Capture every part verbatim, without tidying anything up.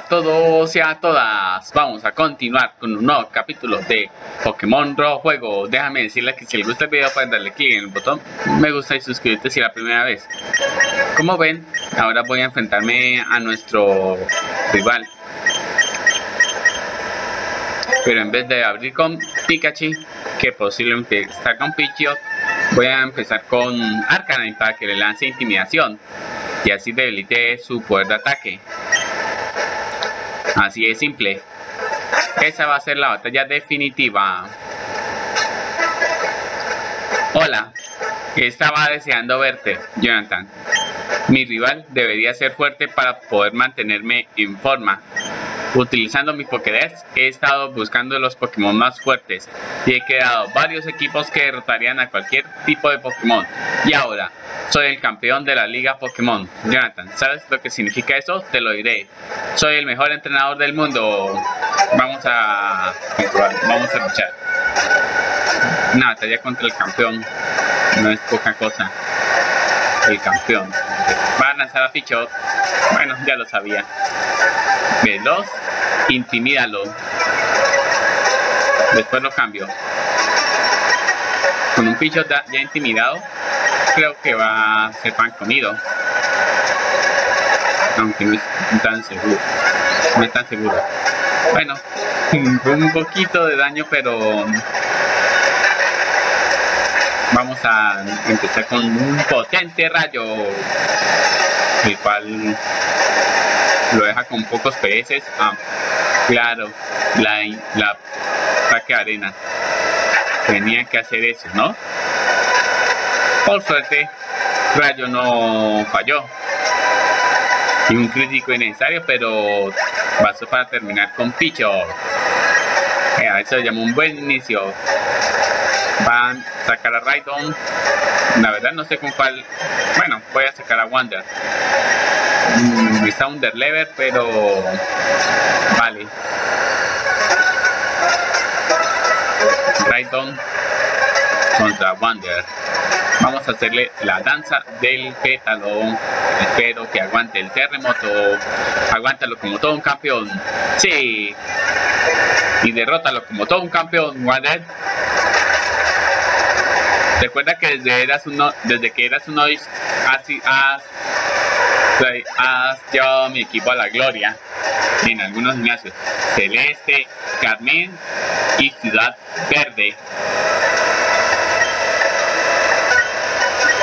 a todos y a todas, vamos a continuar con un nuevo capítulo de Pokémon Rojo Fuego. Déjame decirles que si les gusta el video pueden darle clic en el botón me gusta y suscribirte si es la primera vez. Como ven, ahora voy a enfrentarme a nuestro rival, pero en vez de abrir con Pikachu, que posiblemente está con Pichot, voy a empezar con Arcanine para que le lance intimidación y así debilite su poder de ataque. Así de simple. Esa va a ser la batalla definitiva. Hola, estaba deseando verte, Jonathan. Mi rival debería ser fuerte para poder mantenerme en forma. Utilizando mi Pokédex he estado buscando los Pokémon más fuertes y he creado varios equipos que derrotarían a cualquier tipo de Pokémon. Y ahora soy el campeón de la Liga Pokémon. Jonathan, ¿sabes lo que significa eso? Te lo diré. Soy el mejor entrenador del mundo. Vamos a vamos a luchar. Una batalla contra el campeón no es poca cosa. El campeón va a lanzar a Pichot. Bueno, ya lo sabía. Veloz, intimídalo. Después lo cambio. Con un Pichot ya, ya intimidado, creo que va a ser pan comido. Aunque no es tan seguro. No es tan seguro. Bueno, un poquito de daño, pero vamos a empezar con un potente rayo, el cual lo deja con pocos P S. Ah, claro, la, la ataque de arena. Tenía que hacer eso, ¿no? Por suerte, rayo no falló. Y un crítico innecesario, pero pasó para terminar con Pichu. Eh, eso se llama un buen inicio. Van a sacar a Raidon. La verdad no sé con cuál. Bueno, voy a sacar a Wonder. Mm, está Wonder lever, pero vale. Raidon contra Wonder. Vamos a hacerle la danza del pétalo. Espero que aguante el terremoto. Aguántalo como todo un campeón. Sí. Y derrótalo como todo un campeón, Wonder. Recuerda que desde, eras uno, desde que eras uno has, has, has llevado a mi equipo a la gloria en algunos gimnasios. Celeste, Carmen y Ciudad Verde.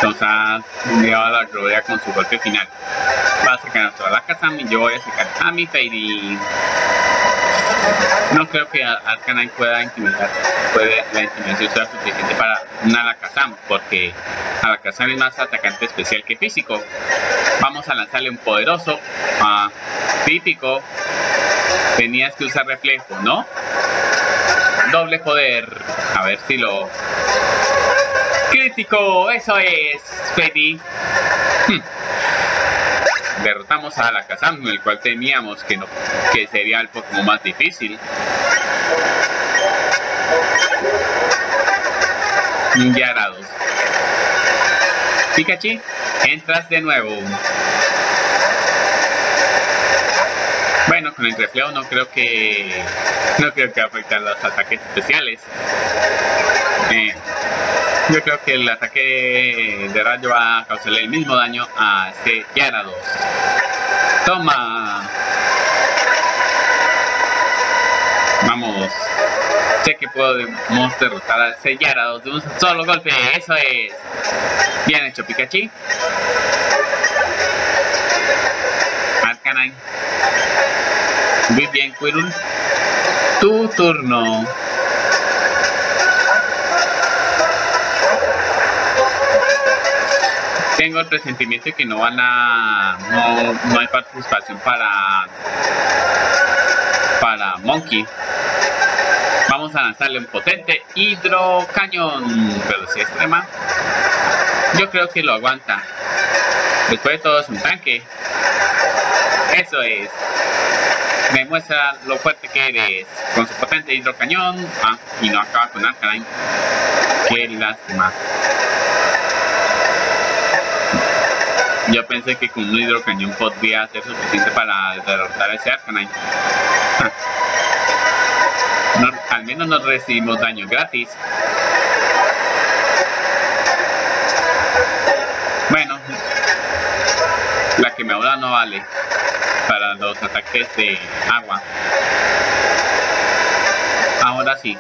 Nos ha llevado a la gloria con su golpe final. Va a sacar a nuestro Alakazam y yo voy a sacar a mi Fade. No creo que Arcanine pueda intimidar. Puede, la intimidación sea suficiente para un Alakazam, porque Alakazam es más atacante especial que físico. Vamos a lanzarle un poderoso a Típico. Tenías que usar reflejo, ¿no? Doble poder. A ver si lo... ¡Crítico! ¡Eso es, Freddy! Hm. Derrotamos a Alakazam, el cual teníamos que, no, que sería el Pokémon más difícil. Gyarados. Pikachu, entras de nuevo. Bueno, con el reflejo no creo que no creo que afecten los ataques especiales. Eh, Yo creo que el ataque de rayo va a causarle el mismo daño a este Gyarados. ¡Toma! Vamos. Sé que podemos derrotar a este Gyarados de un solo golpe. ¡Eso es! Bien hecho, Pikachu. Arcanine. Muy bien, Quirul. Tu turno. Tengo el presentimiento de que no van a... No, no hay participación para... Para Monkey. Vamos a lanzarle un potente hidrocañón. Pero si extrema. Yo creo que lo aguanta. Después de todo es un tanque. Eso es. Me muestra lo fuerte que eres. Con su potente hidrocañón. Ah, y no acaba con Arcanine. Qué lástima. Yo pensé que con un hidrocañón podría ser suficiente para derrotar a ese Arcanine. No, al menos no recibimos daño gratis. Bueno, la que me ahoga no vale para los ataques de agua. Ahora sí.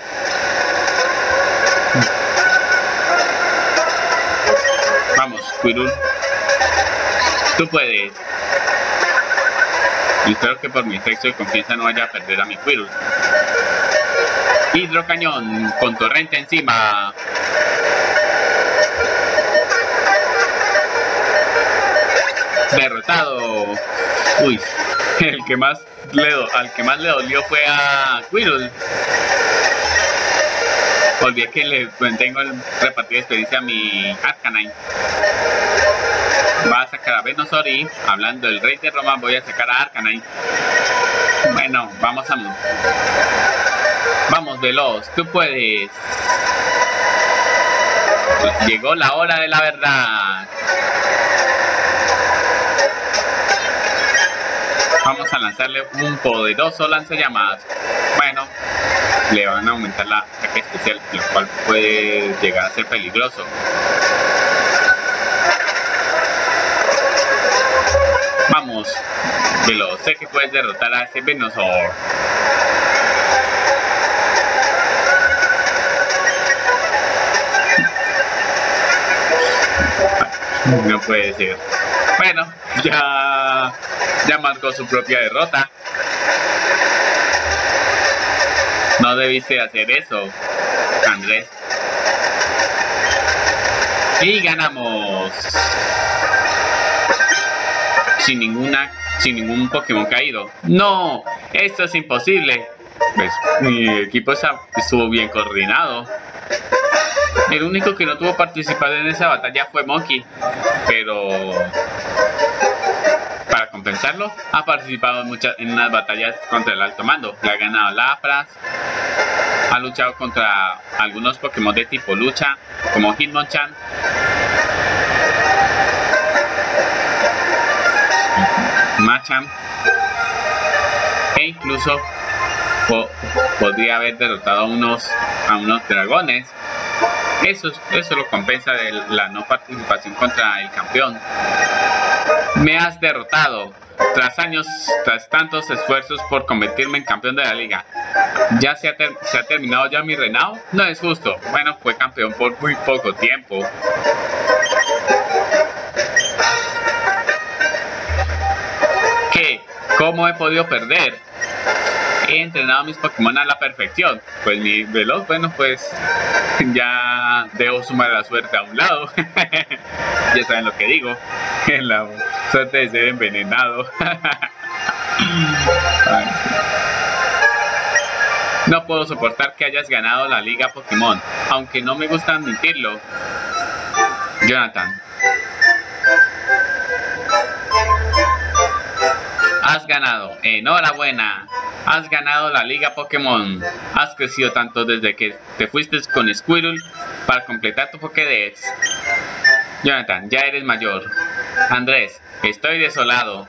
Vamos, Quirul. Tú puedes. Y espero que por mi sexo de confianza no vaya a perder a mi Quirul. Hidrocañón con torrente encima. Derrotado. Uy, el que más le do, al que más le dolió fue a Quirul. Olvidé que le mantengo el repartido de experiencia a mi Arcanine. Va a sacar a Venusaur y, hablando del rey de Roma, voy a sacar a Arcanine. Bueno, vamos a... Vamos, Veloz, tú puedes. Llegó la hora de la verdad. Vamos a lanzarle un poderoso lanzallamas. Bueno, le van a aumentar la ataque especial, lo cual puede llegar a ser peligroso. Vamos, Veloz, sé que puedes derrotar a ese Venusaur. No puede ser. Bueno, ya, ya marcó su propia derrota. No debiste hacer eso, Andrés. Y ganamos. Sin ninguna, sin ningún Pokémon caído. ¡No! ¡Esto es imposible! Pues, mi equipo estuvo bien coordinado. El único que no tuvo participación en esa batalla fue Monkey, pero para compensarlo ha participado en muchas en unas batallas contra el alto mando. Le ha ganado Lapras, ha luchado contra algunos Pokémon de tipo lucha como Hitmonchan. Machamp e incluso po podría haber derrotado a unos, a unos dragones. Eso, eso lo compensa de la no participación contra el campeón. Me has derrotado tras años, tras tantos esfuerzos por convertirme en campeón de la liga. ¿Ya se ha, ter se ha terminado ya mi reinado? No es justo. Bueno, fue campeón por muy poco tiempo. ¿Qué? ¿Cómo he podido perder? He entrenado a mis Pokémon a la perfección. Pues mi Veloz, bueno, pues ya debo sumar la suerte a un lado. Ya saben lo que digo. La suerte de ser envenenado. No puedo soportar que hayas ganado la Liga Pokémon, aunque no me gusta admitirlo. Jonathan, has ganado. Enhorabuena. Has ganado la Liga Pokémon. Has crecido tanto desde que te fuiste con Squirrel para completar tu Pokédex. Jonathan, ya eres mayor. Andrés, estoy desolado.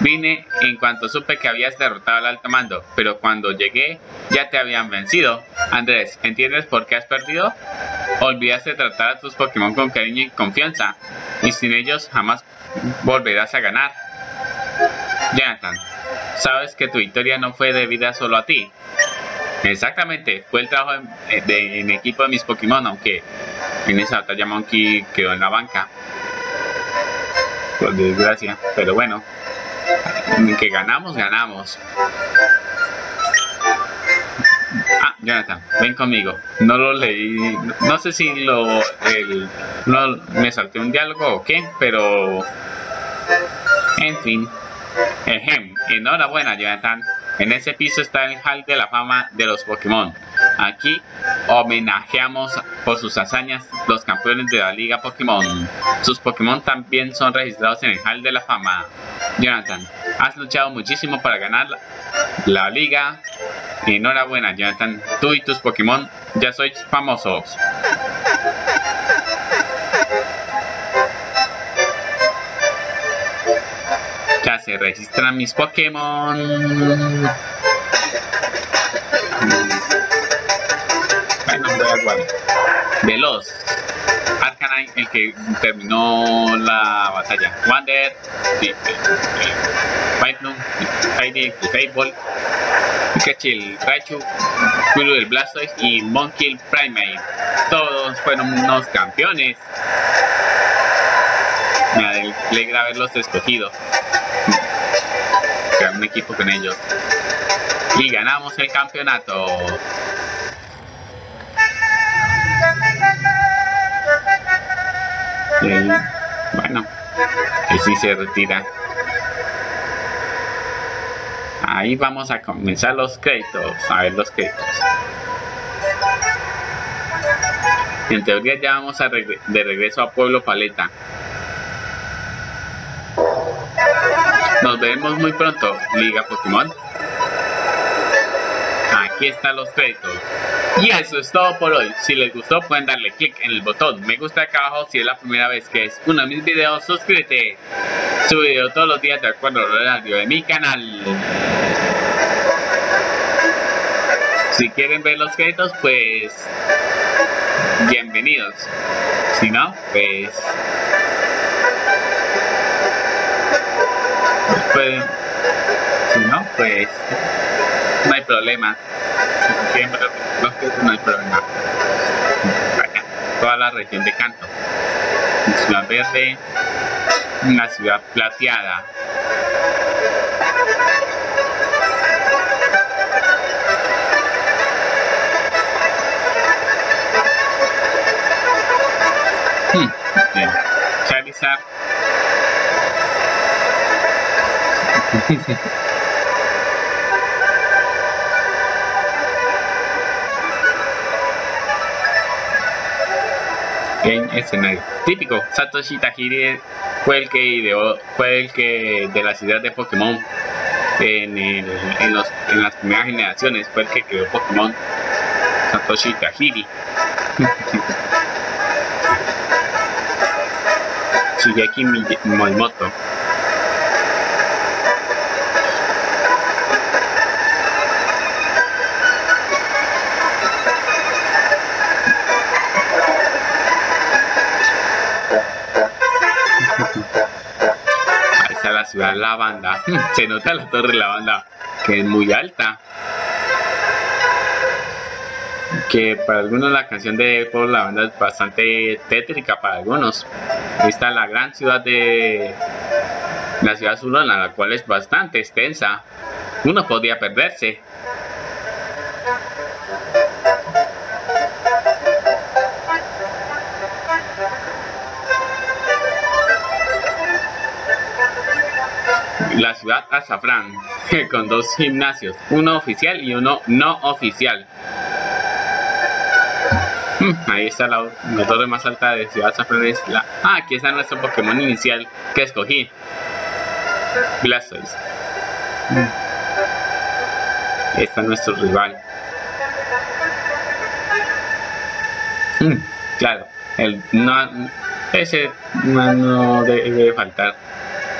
Vine en cuanto supe que habías derrotado al alto mando, pero cuando llegué ya te habían vencido. Andrés, ¿entiendes por qué has perdido? Olvidaste tratar a tus Pokémon con cariño y confianza, y sin ellos jamás volverás a ganar. Jonathan, sabes que tu victoria no fue debida solo a ti. Exactamente, fue el trabajo en, de, en equipo de mis Pokémon, aunque en esa batalla Monkey quedó en la banca, por desgracia, pero bueno, que ganamos, ganamos. Ah, Jonathan, ven conmigo. No lo leí, no sé si lo, el, no, me salté un diálogo o qué, pero en fin. Ejem, enhorabuena, Jonathan. En ese piso está el Hall de la Fama de los Pokémon. Aquí homenajeamos por sus hazañas los campeones de la Liga Pokémon. Sus Pokémon también son registrados en el Hall de la Fama. Jonathan, has luchado muchísimo para ganar la, la Liga. Enhorabuena, Jonathan. Tú y tus Pokémon ya sois famosos. se registran mis Pokémon. Bueno, voy a Veloz. Arcanine, el que terminó la batalla. Wonder, el Pythnum, el Fade Ball, Pikachu, el Raichu, Quirul del Blastoise y Monkey Prime. Todos fueron unos campeones. Me alegra haberlos escogido. Crear un equipo con ellos. Y ganamos el campeonato. Él, bueno, él sí se retira. Ahí vamos a comenzar los créditos. A ver los créditos. En teoría ya vamos a reg de regreso a Pueblo Paleta. Nos veremos muy pronto, Liga Pokémon. Aquí están los créditos. Y eso es todo por hoy. Si les gustó pueden darle clic en el botón me gusta acá abajo. Si es la primera vez que ves uno de mis videos, suscríbete. Subo video todos los días de acuerdo al horario de mi canal. Si quieren ver los créditos, pues bienvenidos. Si no, pues Pues, si no, pues no hay problema. No hay problema. Acá, toda la región de Canto, Ciudad Verde, la Ciudad Plateada, hmm, Charizard. En escenario típico, Satoshi Tajiri fue el que ideó, fue el que de la ciudad de Pokémon en, el, en, los, en las primeras generaciones, fue el que creó Pokémon, Satoshi Tajiri. Shigeru Miyamoto. Ciudad Lavanda, se nota la torre Lavanda que es muy alta, que para algunos la canción de Pueblo Lavanda es bastante tétrica para algunos. Está la gran ciudad de la ciudad Azulona, la cual es bastante extensa, uno podría perderse. La ciudad Azafrán, con dos gimnasios, uno oficial y uno no oficial. Ahí está la, la torre más alta de Ciudad Azafrán. Es la, ah, aquí está nuestro Pokémon inicial que escogí, Blastoise. Ahí está nuestro rival. Claro, el no, ese no, no debe faltar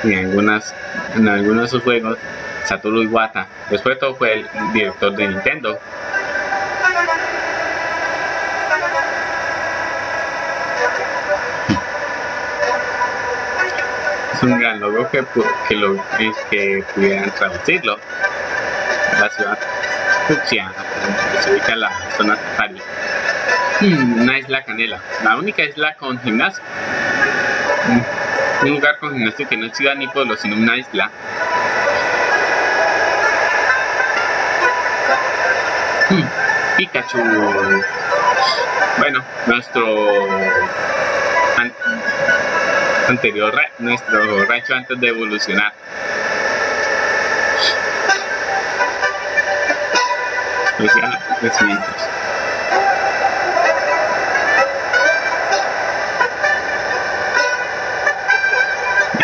en algunas en algunos de sus juegos. Satoru Iwata, después de todo fue el director de Nintendo. Es un gran logro que, que, lo, que pudieran traducirlo. La ciudad Fuxia, que se ubica en la zona Safari. Una isla canela, la única isla con gimnasio. Un lugar con gimnasio que no es ciudad ni pueblo, sino una isla. Hmm, Pikachu. Bueno, nuestro an anterior, nuestro Raichu antes de evolucionar. Especial crecimientos.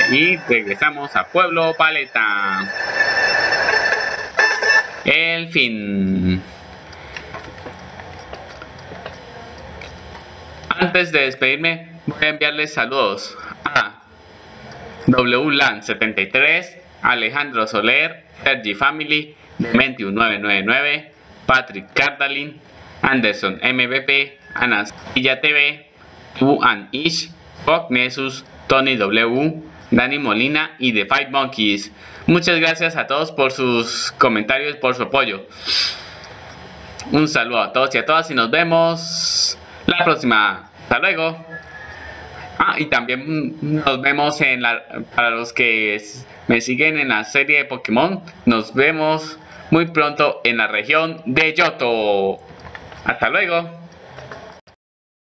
Y regresamos a Pueblo Paleta. El fin. Antes de despedirme, voy a enviarles saludos a W LAN setenta y tres, Alejandro Soler, Sergi Family, dos uno nueve nueve nueve, Patrick Cardalin, Anderson M V P, Anastilla T V, Tu and Ish, Fognesus, Tony W, Dani Molina y The Five Monkeys. Muchas gracias a todos por sus comentarios, por su apoyo. Un saludo a todos y a todas y nos vemos la próxima. Hasta luego. Ah, y también nos vemos en la, para los que me siguen en la serie de Pokémon, nos vemos muy pronto en la región de Johto. Hasta luego.